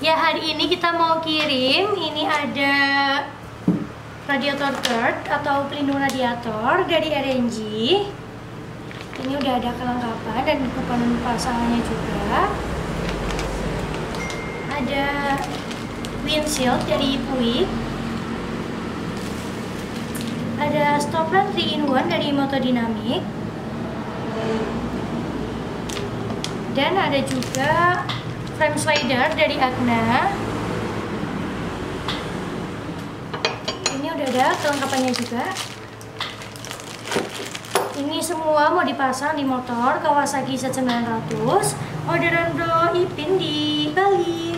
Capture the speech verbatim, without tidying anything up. Ya, hari ini kita mau kirim, ini ada radiator guard atau pelindung radiator dari R N G. Ini udah ada kelengkapan dan buku pasangannya juga. Ada windshield dari Puig. Ada stop lamp three in one dari Motodinamik. Dan ada juga frame slider dari Agna. Ini udah ada kelengkapannya juga. Ini semua mau dipasang di motor Kawasaki Z nine hundred orderan Bro Ipin di Bali.